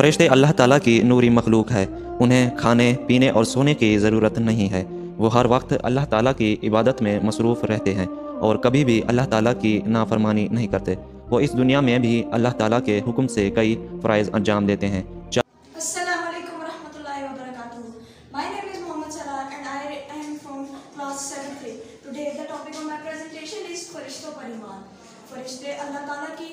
फरिश्ते अल्लाह ताला की नूरी मखलूक है, उन्हें खाने पीने और सोने की ज़रूरत नहीं है। वो हर वक्त अल्लाह ताला की इबादत में मसरूफ़ रहते हैं और कभी भी अल्लाह ताला की नाफरमानी नहीं करते। वो इस दुनिया में भी अल्लाह ताला के हुक्म से कई फ़राइज़ अंजाम देते हैं। फरिश्ते अल्लाह ताला की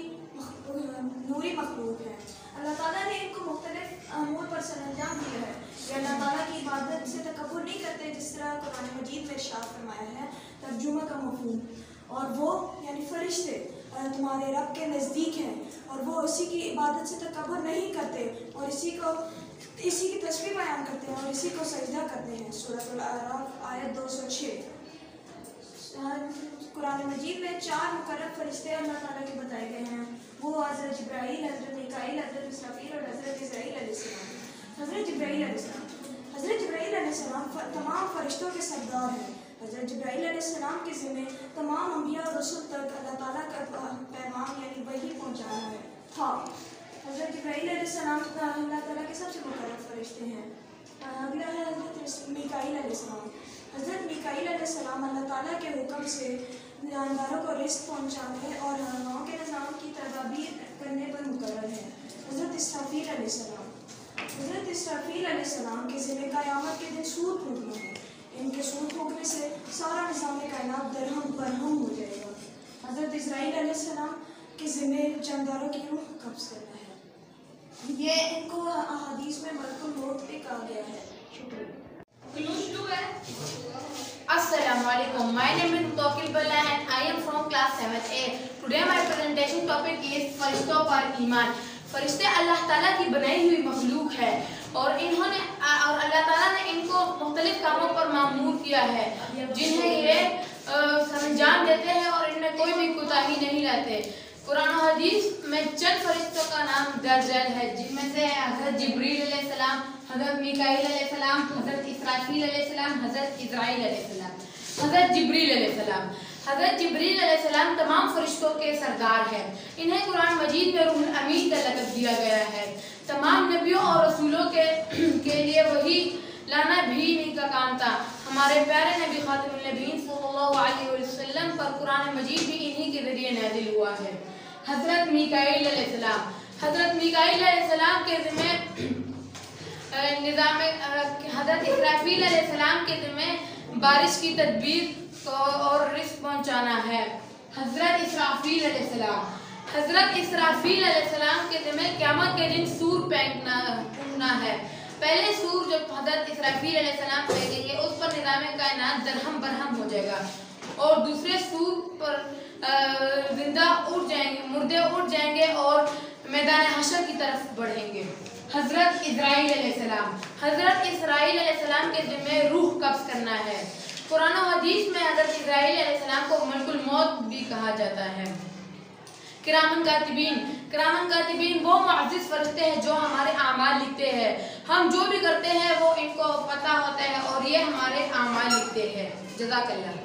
नूरी मखलूक है। अल्लाह ताला ने इनको मुख्तलिफ अमूर पर सरअंजाम दिया है। ये अल्लाह ताला की इबादत से तकब्बुर नहीं करते, जिस तरह कुरान मजीद में इरशाद फरमाया है तर्जुमा का मफ़हूम। और वो यानी फरिश्ते तुम्हारे रब के नज़दीक हैं और वो उसी की इबादत से तकब्बुर नहीं करते और इसी की तस्वीर बयान करते हैं और इसी को सजदा करते हैं। सूरह अल-अराफ आयत 206। कुरान मजीद में 4 मुकर्रब फरिश्ते अल्लाह ताला के बताए गए हैं। वो हज़रत जिब्राइल, हज़रत मिकाइल, हज़रत इसराफील और हज़रत इज़राइल अलैहिस्सलाम। हज़रत जिब्राइल अलैहिस्सलाम तमाम फरिश्तों के सरदार हैं। हज़रत जिब्राइल अलैहिस्सलाम के ज़िम्मे तमाम अंबिया और रसूल तक अल्लाह ताला का पैगाम यानी वही पहुँचाना है था। हज़रत जिब्राइल अलैहिस्सलाम अल्लाह ताला के सबसे मुकर्रब फरिश्ते हैं। अगला है हज़रत मिकाईल अलैहिस्सलाम। हज़रत मिकाईल अलैहिस्सलाम अल्लाह ताला के हुक्म से जानदारों को रिस्क पहुँचाने और हवाओं के निज़ाम की तदाबीर करने पर मुकर्रर है। हज़रत इसराफील अलैहिस्सलाम के ज़िम्मे क़यामत के दिन सूद फूकना है। इनके सूद फूकने से सारा निज़ाम कायनात दरहम बरहम हो जाएगा। हज़रत इज़राइल अलैहिस्सलाम के ज़िम्मे जानदारों की रूह कब्ज़ करना है। ये इनको अहादीस में मलकुल मौत भी कहा गया है। शुक्रिया। Assalamualaikum. My name is Mikail and I am from class 7A. Today my presentation topic is फरिश्तों पर ईमान। फरिश्ते अल्लाह ताला की बनाई हुई मखलूक है और अल्लाह ताला ने इनको मुख्तलिफ कामों पर मामूर किया है, जिन्हें ये संजाम देते हैं और इनमें कोई भी कोताही नहीं लाते। कुरान और हदीस में चंद फरिश्तों का नाम दर्ज है, जिनमें से हज़रत जिब्रील अलैहिस्सलाम, हज़रत मीकाईल अलैहिस्सलाम, हज़रत इसराफील अलैहिस्सलाम, हज़रत इज़राइल अलैहिस्सलाम, हज़रत जिब्रील अलैहिस्सलाम। हज़रत जिब्रील अलैहिस्सलाम तमाम फरिश्तों के सरदार हैं। इन्हें कुरान मजीद में रूहुल अमीन का लक़ब दिया गया है। तमाम नबियों और रसूलों के लिए वही लाना भी इनका काम था। हमारे प्यारे नबी ख़ातमुन नबीय्यीन सल्लल्लाहु अलैहि वसल्लम पर कुरान मजीद भी इन्हीं के ज़रिए नाज़िल हुआ है। हज़रत मीकाईल अलैहिस्सलाम के ज़िम्मे निज़ाम, हज़रत इसराफील अलैहिस्सलाम के ज़िम्मे बारिश की तदबीर और रिस्क पहुँचाना है। हज़रत इसराफील अलैहिस्सलाम के ज़िम्मे क़यामत के दिन सूर फेंकना है। पहले सूर जब हज़रत इसराफील अलैहिस्सलाम फेंकेंगे उस पर निज़ामे कायनात दरहम बरहम हो जाएगा और दूसरे सूर पर मुर्दे उठ जाएंगे और मैदान हशर की तरफ बढ़ेंगे। हज़रत इज़राइल अलैहिस्सलाम के ज़िम्मे रूह कब्ज़ करना है। कुरान और हदीस में हज़रत इज़राइल अलैहिस्सलाम को मलकुल मौत भी कहा जाता है। किरामन कातिबीन वो मुअज़्ज़िज़ फरिश्ते हैं जो हमारे आमाल लिखते हैं। हम जो भी करते हैं वो इनको पता होता है और ये हमारे आमाल लिखते हैं। जज़ाकल्लाह।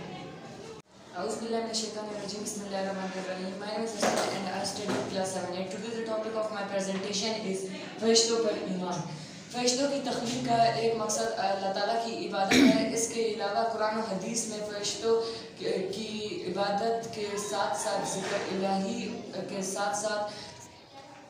Auzubillahi minash shaitanir rajeem. Bismillahir rahmanir rahim. My name is Mr. and I study class 7A. Today the topic of my presentation is फरिश्तों पर ईमान। फरिश्तों की तख्लीक का एक मकसद अल्लाह ताला की इबादत है। इसके अलावा कुरान और हदीस में फरिश्तों की इबादत के साथ साथ ज़िक्र इलाही के साथ साथ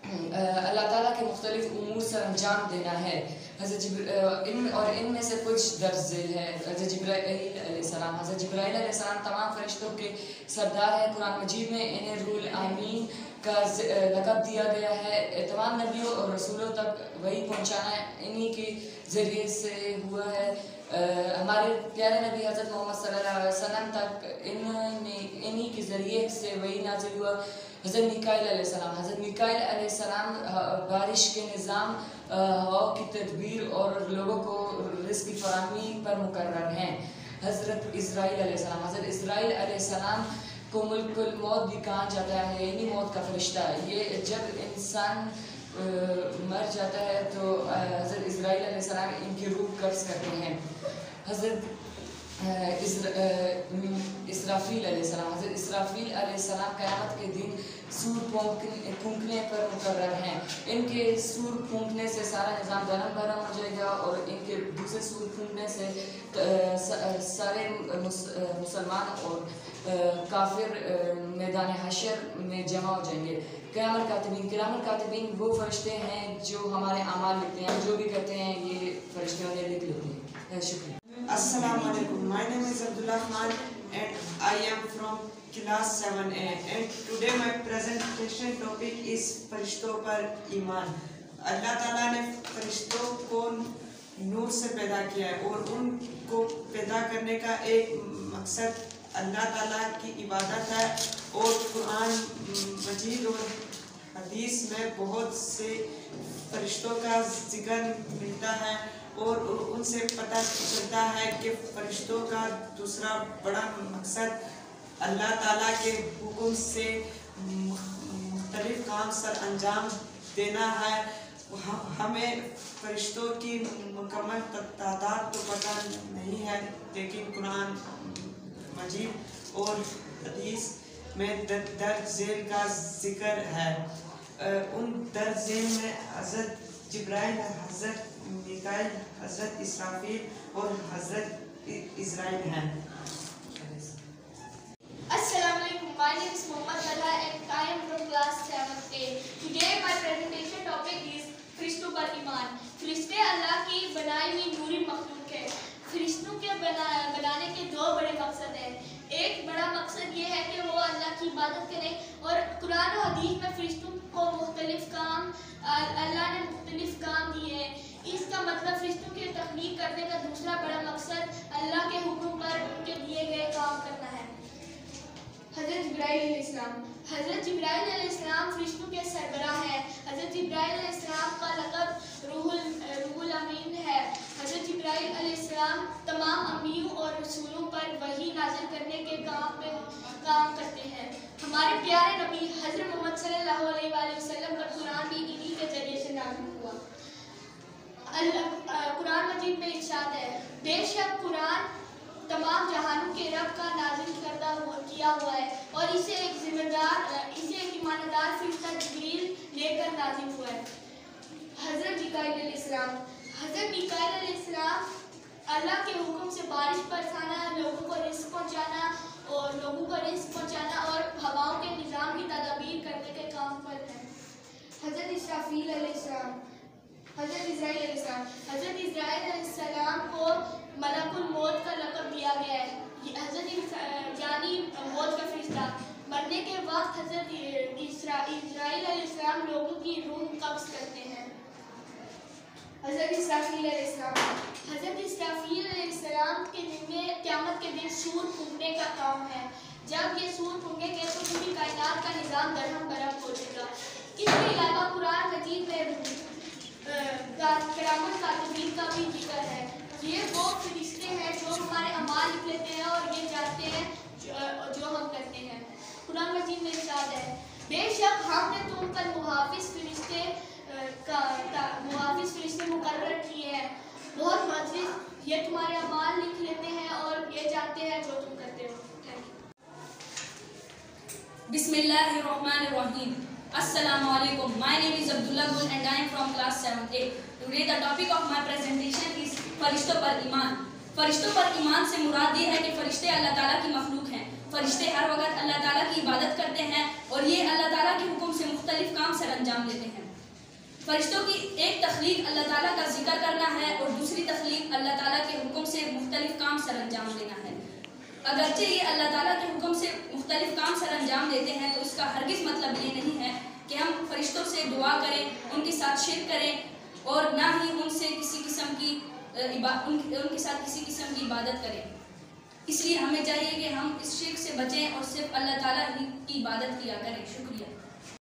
अल्लाह ताला के मुख्तलिफ उमूर सर अंजाम देना है। इनमें से कुछ दर्ज है। हज़रत जिब्राइल अलैहिस्सलाम तमाम फरिश्तों के सरदार हैं। कुरान मजीद में इन्हें रूहुल अमीन का लक़ब दिया गया है। तमाम नबियों और रसूलों तक वही पहुँचाना इन्हीं के ज़रिए से हुआ है। हमारे प्यारे नबी हज़रत मोहम्मद सल्लल्लाहु अलैहि वसल्लम तक इन्हीं के ज़रिए से वही नाज़िल हुआ। हज़रत मिकाईल अलैहिस्सलाम बारिश के निज़ाम, हवाओं की तदबीर और लोगों को रिस्क की फराहमी पर मुकर्रर हैं। हज़रत इज़राइल अलैहिस्सलाम को मलकुल मौत भी कहा जाता है, यानी मौत का फरिश्ता। ये जब इंसान मर जाता है तो हज़रत इज़राइल अलैहिस्सलाम इनकी रूह कब्ज़ करते हैं। हज़रत इसराफील अलैहिस्सलाम हज़रत इसराफील अलैहिस्सलाम क़यामत के दिन सूर फूंकने पर मुकर्रर हैं। इनके सूर फूंकने से सारा निज़ाम दरम बरम हो जाएगा और इनके दूसरे सूर फूंकने से सारे मुसलमान और काफिर मैदान हशर में जमा हो जाएंगे। किरामन कातिबीन वो फरिश्ते हैं जो हमारे अमाल लिखते हैं, जो भी करते हैं ये फरिश्ते उन्हें लिख लेते हैं। शुक्रिया। Assalamualaikum. My name is Abdul Lla Khan and I am from class 7A. And today my presentation topic is Farishton par Iman. Allah Taala ने फरिश्तों को नूर से पैदा किया है और उनको पैदा करने का एक मकसद अल्लाह ताला की इबादत है। और कुरान मजीद और हदीस में बहुत से फरिश्तों का जिक्र मिलता है और उनसे पता चलता है कि फरिश्तों का दूसरा बड़ा मकसद अल्लाह ताला के हुक्म से मुख्तलिफ काम सर अंजाम देना है। हमें फरिश्तों की मुकम्मल तादाद तो पता नहीं है, लेकिन कुरान मजीद और हदीस में दर्ज-ए-ज़ेल का जिक्र है। उन दर्ज-ए-ज़ेल में हज़रत जिब्राइल, हज़रत मिकाइल, हज़रत इसराफील और हज़रत इज़राइल हैं। Assalamualaikum. My name is Muhammad Talha and I am from class 7A. Today my presentation topic is फरिश्तों पर ईमान। फरिश्ते अल्लाह की बनाई हुई नूरी मखलूक है। फरिश्तों के बनाने के दो बड़े मकसद हैं। एक बड़ा मकसद ये है कि वो अल्लाह की इबादत करें और कुरान और हदीस में फरिश्तों को मुख्तलिफ काम अल्लाह ने मुख्तलिफ काम दिए हैं। इसका मतलब फरिश्तों की तख्लीक करने का दूसरा बड़ा मकसद अल्लाह के हुक्म पर उनके दिए गए काम करना है। हज़रत जिब्राइल अलैहिस्सलाम फरिश्तों के सरबराह हैं। हज़रत जिब्राइल अलैहिस्सलाम का लक़ब रूहुल अमीन है। हज़रत जिब्राइल अलैहिस्सलाम तमाम अम्बियों और रसूलों पर वही नाज़िल करने के काम करते हैं। हमारे प्यारे नबी हज़रत मोहम्मद सल्लल्लाहु अलैहि वसल्लम पर कुरान भी इन्हीं के ज़रिए से नाज़िल हुआ। कुरान मजीद में इरशाद है, बेशक कुरान तमाम जहानों के रब का नाजिल करदा हुआ किया हुआ है और इसे एक ईमानदार फरिश्ता जिब्रील लेकर नाजिल हुआ है। हज़रत मीकाईल अलैहिस्सलाम अल्लाह के हुक्म से बारिश बरसाना, लोगों को रिस्क पहुँचाना और हवाओं के निज़ाम की तदाबीर करने के काम पर है। हज़रत इसराफील अलैहिस्सलाम को मलकुल मौत का लक़ब दिया गया है। यानी मौत का फरिश्ता। मरने के वक्त हज़रत इज़राइल अलैहिस्सलाम लोगों की रूह कब्ज़ करते हैं। हज़रत इसराफील अलैहिस्सलाम के जिम्मे क़यामत के दिन सूर फूंकने का काम है। जब ये सूर फूंकेंगे तो पूरी कायनात का निज़ाम दरहम बरहम हो जाएगा। इसके अलावा कुरान मजीद में किरामन कातिबीन का भी जिक्र है। ये वो फरिश्ते हैं जो हमारे अमाल लिख लेते हैं और ये जानते हैं जो हम करते हैं। कुरान मजीद में इरशाद है, बेशक हमने तुम पर मुहाफिज़ फरिश्ते मुकर्रर किए हैं। बहुत मजलिस ये तुम्हारे अमाल लिख लेते हैं और ये जानते हैं जो तुम करते हो। बिस्मिल्लाहिर्रहमानिर्रहीम। Assalamualaikum. My name is Abdul Lla Khan and I am from class 7A. Today the topic of my presentation is फरिश्तों पर ईमान। फरिश्तों पर ईमान से मुराद ये है कि फरिश्ते अल्लाह ताला की मखलूक हैं। फरिश्ते हर वक्त अल्लाह ताला की इबादत करते हैं और ये अल्लाह ताला के हुक्म से मुख्तलिफ काम सर अंजाम देते हैं। फरिश्तों की एक तख्लीक अल्लाह ताला का जिक्र करना है और दूसरी तख्लीक अल्लाह ताला के हुक्म से मुख्तलिफ काम सर अंजाम देना है। अगरचे ये अल्लाह ताला के हुक्म से मुख्तलिफ काम सर अंजाम देते हैं तो इसका हरगिज़ मतलब ये नहीं है कि हम फरिश्तों से दुआ करें, उनके साथ शिर्क करें और ना ही उनके साथ किसी किस्म की इबादत करें। इसलिए हमें चाहिए कि हम इस शिर्क से बचें और सिर्फ अल्लाह ताला की इबादत किया करें। शुक्रिया।